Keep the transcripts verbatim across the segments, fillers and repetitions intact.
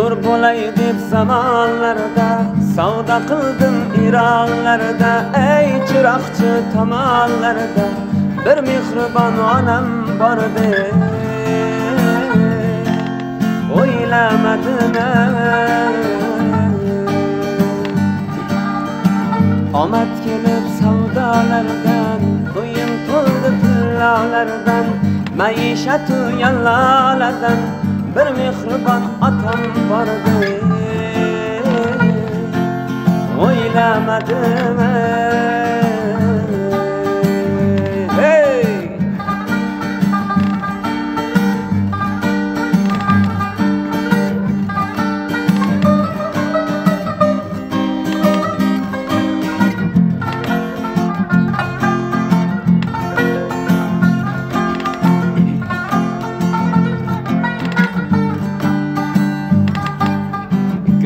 zo'r bo'lay deb zamonlarda savdo qildim ironlarda, ey chiroqchi tomonlarda bir mehribon onam bor edi. O'ylamadim omad kelib savdolardan, to'yim to'ldi tillalardan, maishatu yallolardan bir mehribon otam bor edi. O'ylamadim. Hey!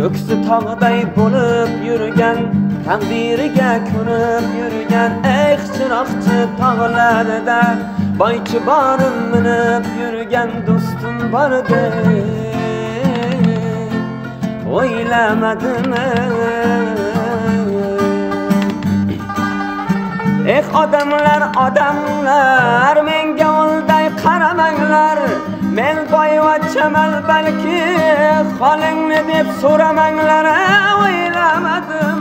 Ko'ksi tog'day bo'lib yurgan, taqdiriga ko'nib yurgan, ey chiroqchi tog'larida boychi borim minib yurgan do'stim bor edi. O'ylamadim. Eh odamlar, odamlar, menga o'lday qaramanglar. Men boyvachchaman balki, holingni deb so'ramanglar. O'ylamadim.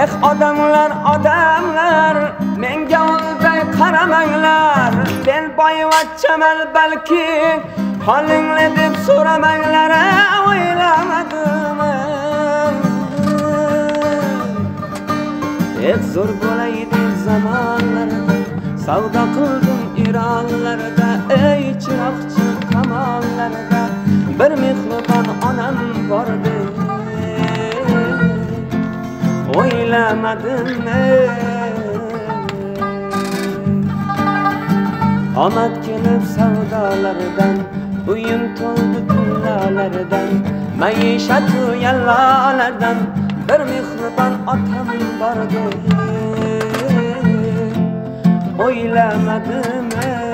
Eh odamlar, odamlar, menga o'lday qaramanglar. Men boyvachchaman balki, holingni deb so'ramanglar. O'ylamadim. Eh zo'r bo'lay deb zamonlarda savdo qildim ironlarda, ey chiroqchi kamollarda bir mehribon onam bor edi. O'ylamadim. Omad kelib savdolardan, o'yin to'ldi tillalardan, maishatu yallolardan bir mehribon otam bor edi. O'ylamadim.